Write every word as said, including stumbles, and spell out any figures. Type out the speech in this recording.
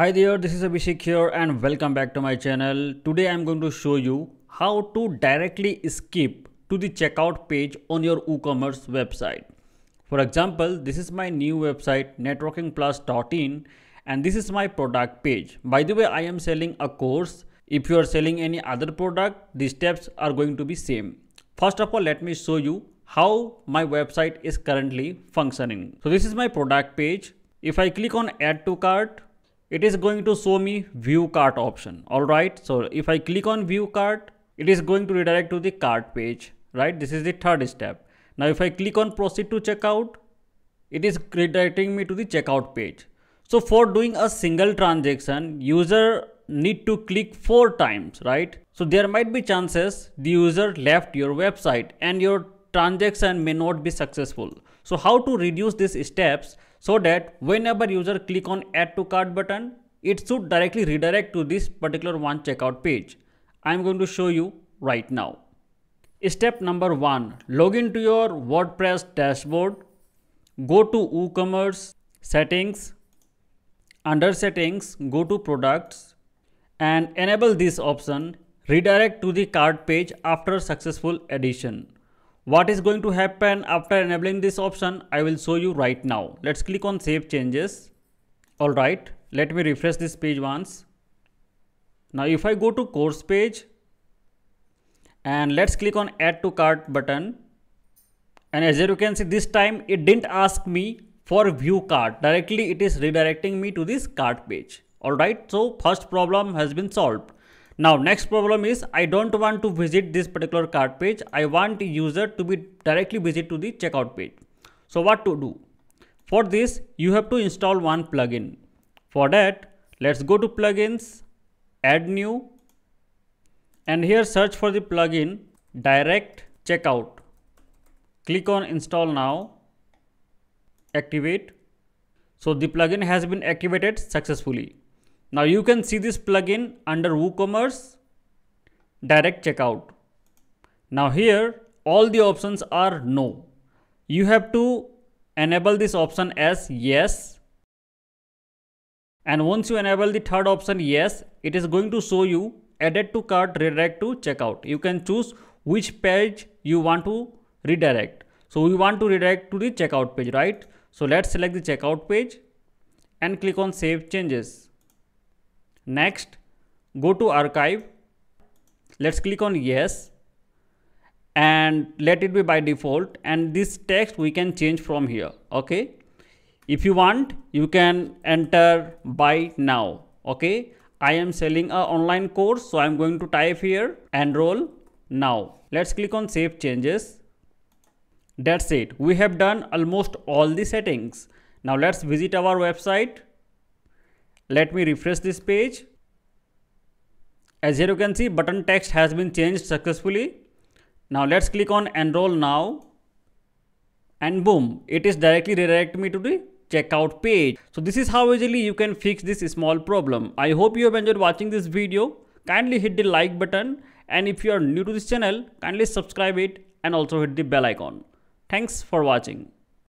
Hi there, this is Abhishek here and welcome back to my channel. Today I'm going to show you how to directly skip to the checkout page on your WooCommerce website. For example, this is my new website networking plus dot in and this is my product page. By the way, I am selling a course. If you are selling any other product, the steps are going to be same. First of all, let me show you how my website is currently functioning. So this is my product page. If I click on add to cart, it is going to show me view cart option. All right. So if I click on view cart, it is going to redirect to the cart page, right? This is the third step. Now, if I click on proceed to checkout, it is redirecting me to the checkout page. So for doing a single transaction, user need to click four times, right? So there might be chances the user left your website and your transaction may not be successful. So how to reduce these steps so that whenever user click on add to cart button, it should directly redirect to this particular one checkout page. I'm going to show you right now. Step number one, log into your WordPress dashboard. Go to WooCommerce settings. Under settings, go to products and enable this option, redirect to the cart page after successful addition. What is going to happen after enabling this option, I will show you right now. Let's click on save changes. All right, let me refresh this page once. Now, if I go to course page and let's click on add to cart button. And as you can see, this time it didn't ask me for view cart. Directly, it is redirecting me to this cart page. All right. So first problem has been solved. Now, next problem is I don't want to visit this particular cart page. I want the user to be directly visit to the checkout page. So what to do? For this, you have to install one plugin. For that, let's go to plugins, add new, and here search for the plugin Direct Checkout. Click on install now, activate. So the plugin has been activated successfully. Now you can see this plugin under WooCommerce Direct Checkout. Now here all the options are no. You have to enable this option as yes. And once you enable the third option yes, it is going to show you added to cart, redirect to checkout. You can choose which page you want to redirect. So we want to redirect to the checkout page, right? So let's select the checkout page and click on save changes. Next, go to archive. Let's click on yes and let it be by default. And this text we can change from here. Okay. If you want, you can enter buy now. Okay. I am selling an online course. So I'm going to type here enroll now. Let's click on save changes. That's it. We have done almost all the settings. Now let's visit our website. Let me refresh this page. As here you can see, button text has been changed successfully. Now let's click on enroll now. And boom, it is directly redirecting me to the checkout page. So this is how easily you can fix this small problem. I hope you have enjoyed watching this video. Kindly hit the like button. And if you are new to this channel, kindly subscribe it and also hit the bell icon. Thanks for watching.